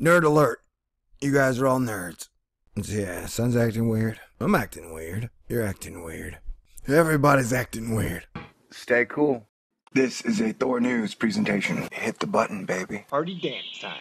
Nerd alert. You guys are all nerds. Yeah, son's acting weird. I'm acting weird. You're acting weird. Everybody's acting weird. Stay cool. This is a Thor News presentation. Hit the button, baby. Party dance time.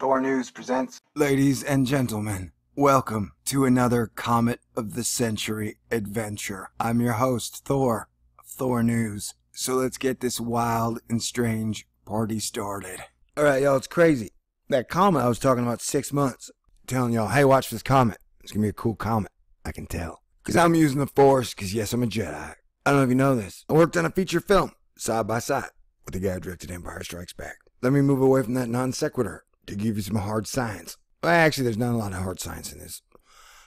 Thor News presents... Ladies and gentlemen, welcome to another Comet of the Century adventure. I'm your host, Thor, of Thor News. So let's get this wild and strange party started. Alright, y'all, it's crazy. That comet I was talking about 6 months. Telling y'all, hey, watch this comet. It's gonna be a cool comet. I can tell. Because I'm using the Force, because yes, I'm a Jedi. I don't know if you know this. I worked on a feature film. Side by side with the guy who directed Empire Strikes Back. Let me move away from that non sequitur to give you some hard science. Well, actually, there's not a lot of hard science in this.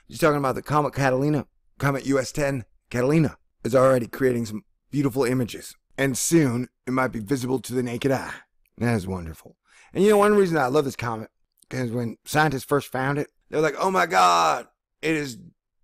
Just talking about the Comet Catalina. Comet US10 Catalina is already creating some beautiful images. And soon, it might be visible to the naked eye. That is wonderful. And you know, one reason I love this comet, because when scientists first found it, they were like, oh my god, it is a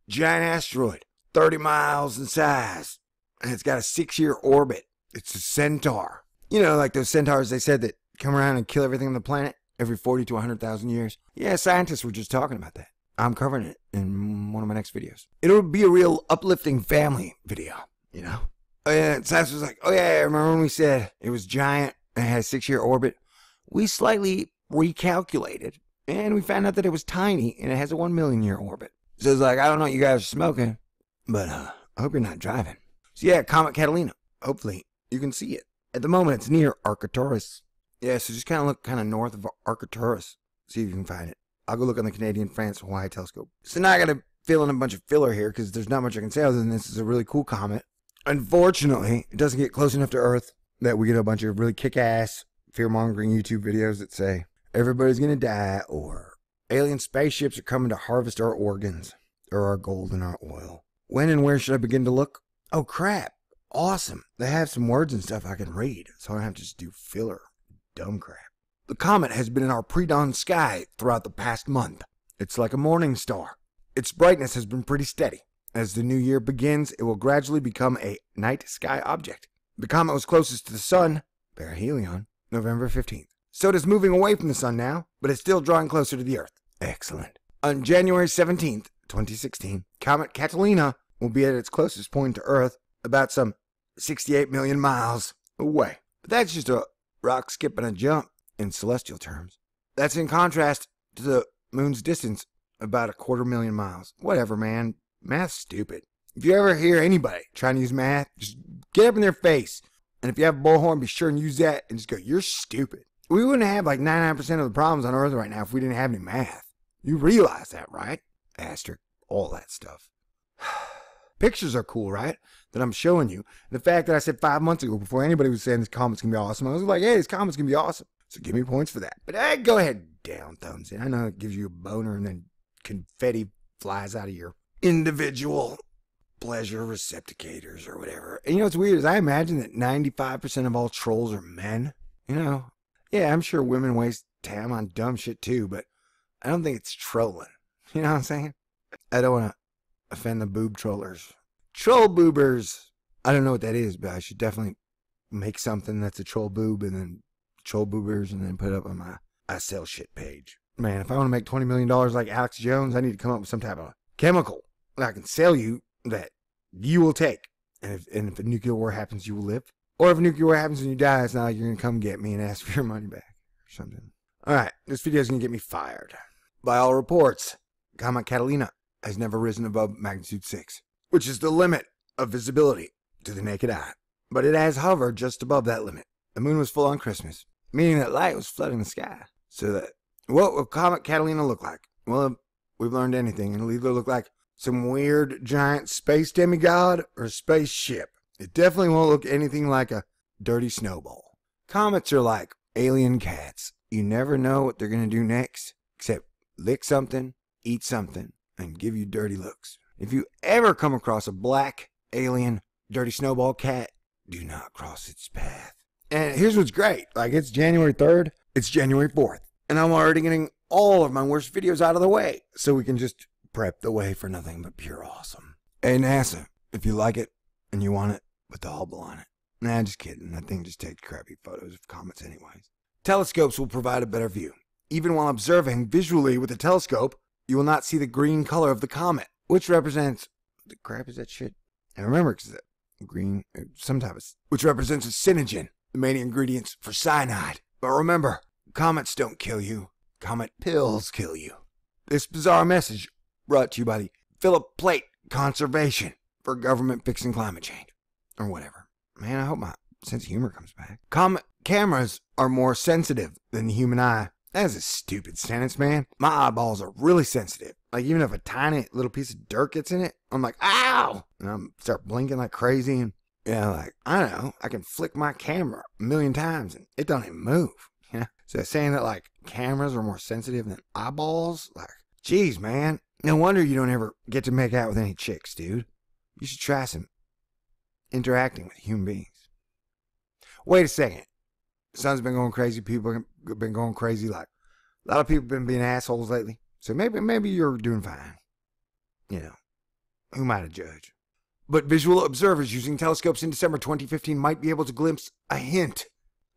giant asteroid, 30 miles in size, and it's got a 6-year orbit. It's a centaur. You know, like those centaurs they said that come around and kill everything on the planet every 40 to 100,000 years. Yeah, scientists were just talking about that. I'm covering it in one of my next videos. It'll be a real uplifting family video, you know? And science was like, oh yeah, remember when we said it was giant and it had a 6-year orbit? We slightly recalculated and we found out that it was tiny and it has a 1 million year orbit. So it's like, I don't know what you guys are smoking, but I hope you're not driving. So yeah, Comet Catalina, hopefully. You can see it. At the moment, it's near Arcturus. Yeah, so just kind of look kind of north of Arcturus. See if you can find it. I'll go look on the Canadian-France-Hawaii telescope. So now I gotta fill in a bunch of filler here because there's not much I can say other than this is a really cool comet. Unfortunately, it doesn't get close enough to Earth that we get a bunch of really kick-ass, fear-mongering YouTube videos that say, everybody's gonna die, or alien spaceships are coming to harvest our organs, or our gold and our oil. When and where should I begin to look? Oh, crap. Awesome. They have some words and stuff I can read, so I don't have to just do filler. Dumb crap. The comet has been in our pre-dawn sky throughout the past month. It's like a morning star. Its brightness has been pretty steady. As the new year begins, it will gradually become a night sky object. The comet was closest to the sun, perihelion, November 15th. So it is moving away from the sun now, but it's still drawing closer to the Earth. Excellent. On January 17th, 2016, Comet Catalina will be at its closest point to Earth, about some 68 million miles away. But that's just a rock, skip, and a jump in celestial terms. That's in contrast to the moon's distance, about 250,000 miles. Whatever, man. Math's stupid. If you ever hear anybody trying to use math, just get up in their face. And if you have a bullhorn, be sure and use that and just go, you're stupid. We wouldn't have like 99% of the problems on Earth right now if we didn't have any math. You realize that, right? Asterisk, all that stuff. Pictures are cool, right? That I'm showing you. The fact that I said 5 months ago, before anybody was saying this comet's gonna be awesome, I was like, hey, this comet's gonna be awesome. So give me points for that. But hey, go ahead, down thumbs it. I know it gives you a boner and then confetti flies out of your individual pleasure receptacators or whatever. And you know what's weird is I imagine that 95% of all trolls are men. You know? Yeah, I'm sure women waste time on dumb shit too, but I don't think it's trolling. You know what I'm saying? I don't wanna offend the boob trollers. Troll boobers. I don't know what that is, but I should definitely make something that's a troll boob and then troll boobers and then put it up on my I sell shit page. Man, if I want to make $20 million like Alex Jones, I need to come up with some type of chemical that I can sell you that you will take. And if a nuclear war happens, you will live. Or if a nuclear war happens and you die, it's not like you're going to come get me and ask for your money back or something. All right, this video is going to get me fired. By all reports, Comet Catalina has never risen above magnitude 6. Which is the limit of visibility to the naked eye. But it has hovered just above that limit. The moon was full on Christmas, meaning that light was flooding the sky. So that, what will Comet Catalina look like? Well, if we've learned anything, it'll either look like some weird giant space demigod or spaceship. It definitely won't look anything like a dirty snowball. Comets are like alien cats. You never know what they're going to do next, except lick something, eat something, and give you dirty looks. If you ever come across a black, alien, dirty snowball cat, do not cross its path. And here's what's great. Like, it's January 3rd, it's January 4th. And I'm already getting all of my worst videos out of the way. So we can just prep the way for nothing but pure awesome. Hey, NASA, if you like it and you want it, put the Hubble on it. Nah, just kidding. That thing just takes crappy photos of comets anyways. Telescopes will provide a better view. Even while observing visually with the telescope, you will not see the green color of the comet, which represents... What the crap is that shit? I remember because the green... Sometimes. Which represents a cyanogen, the main ingredients for cyanide. But remember, comets don't kill you. Comet pills kill you. This bizarre message brought to you by the Philip Plait Conservation for government fixing climate change. Or whatever. Man, I hope my sense of humor comes back. Comet cameras are more sensitive than the human eye. That's a stupid sentence, man. My eyeballs are really sensitive. Like, even if a tiny little piece of dirt gets in it, I'm like, ow! And I start blinking like crazy. And, yeah, like, I don't know. I can flick my camera a million times and it don't even move. You know? So saying that, like, cameras are more sensitive than eyeballs? Like, geez, man. No wonder you don't ever get to make out with any chicks, dude. You should try some interacting with human beings. Wait a second. The sun's been going crazy. People have been going crazy. Like, a lot of people have been being assholes lately. So maybe you're doing fine. You know, who am I to judge? But visual observers using telescopes in December 2015 might be able to glimpse a hint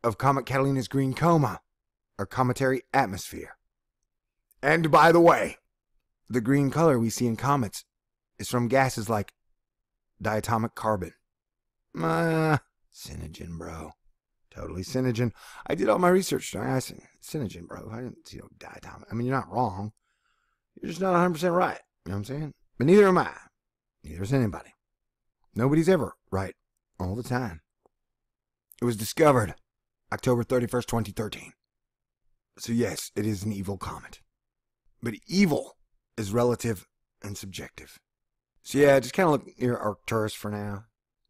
of Comet Catalina's green coma, or cometary atmosphere. And by the way, the green color we see in comets is from gases like diatomic carbon. Cyanogen, bro. Totally cyanogen. I did all my research. I said, cyanogen, bro. I didn't see no diatomic. I mean, you're not wrong. You're just not 100% right. You know what I'm saying? But neither am I. Neither is anybody. Nobody's ever right all the time. It was discovered October 31st, 2013. So yes, it is an evil comet. But evil is relative and subjective. So yeah, just kind of look near Arcturus for now.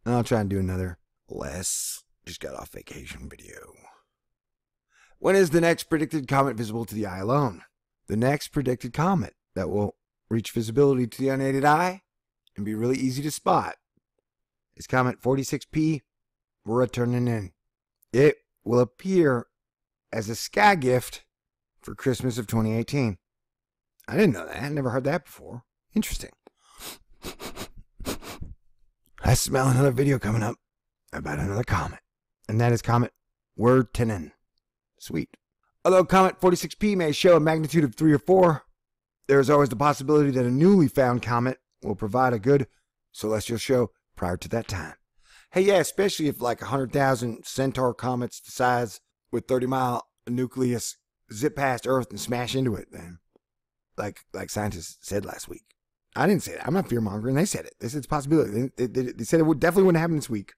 And I'll try and do another less... just got off vacation video. When is the next predicted comet visible to the eye alone? The next predicted comet that will reach visibility to the unaided eye and be really easy to spot is comet 46P Wirtanen. It will appear as a sky gift for Christmas of 2018. I didn't know that. I never heard that before. Interesting. I smell another video coming up about another comet. And that is Comet Wirtanen. Sweet. Although Comet 46P may show a magnitude of 3 or 4, there is always the possibility that a newly found comet will provide a good celestial show prior to that time. Hey, yeah, especially if like 100,000 Centaur comets the size with 30-mile nucleus zip past Earth and smash into it, then. Like scientists said last week. I didn't say that. I'm not fear-mongering. They said it. They said it's a possibility. They said it definitely wouldn't happen this week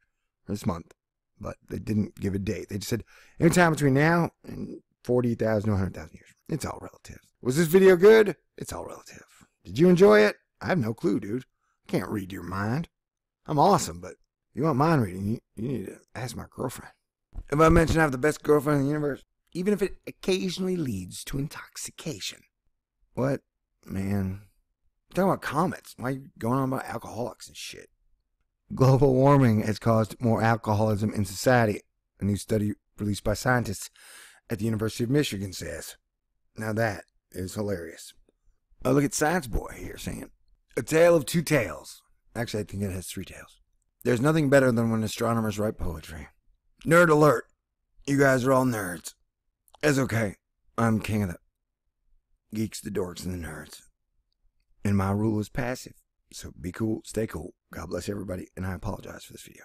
or this month. But they didn't give a date. They just said, any time between now and 40,000 to 100,000 years. It's all relative. Was this video good? It's all relative. Did you enjoy it? I have no clue, dude. I can't read your mind. I'm awesome, but if you want mind reading, you need to ask my girlfriend. If I mention I have the best girlfriend in the universe, even if it occasionally leads to intoxication. What? Man. I'm talking about comets. Why are you going on about alcoholics and shit? Global warming has caused more alcoholism in society, a new study released by scientists at the University of Michigan says. Now that is hilarious. Oh, look at Science Boy here saying, a tale of two tales. Actually, I think it has three tales. There's nothing better than when astronomers write poetry. Nerd alert. You guys are all nerds. That's okay. I'm king of the geeks, the dorks, and the nerds. And my rule is passive. So be cool, stay cool. God bless everybody, and I apologize for this video.